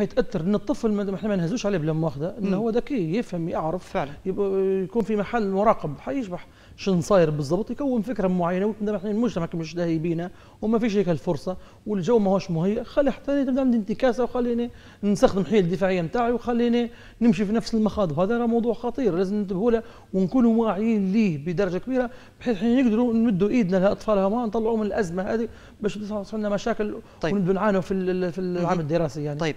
حيتاثر، ان الطفل ما احنا ما نهزوش عليه بلا مؤاخذه، انه هو ذكي يفهم يعرف فعلا، يكون في محل مراقب حيشبح شنو صاير بالضبط، يكون فكره معينه، وكنا احنا المجتمع مش داهي بينا وما فيش هيك الفرصه والجو ماهوش مهيئ، خلي حتى تبدا عندي انتكاسه وخليني نستخدم الحيل الدفاعيه نتاعي وخليني نمشي في نفس المخاض، وهذا راه موضوع خطير لازم ننتبهوا له ونكونوا واعيين ليه بدرجه كبيره، بحيث احنا نقدروا نمدوا ايدنا لاطفال هما نطلعوا من الازمه هذه باش تصير عندنا مشاكل. طيب. ونبدوا نعانوا في العام الدراسي يعني. طيب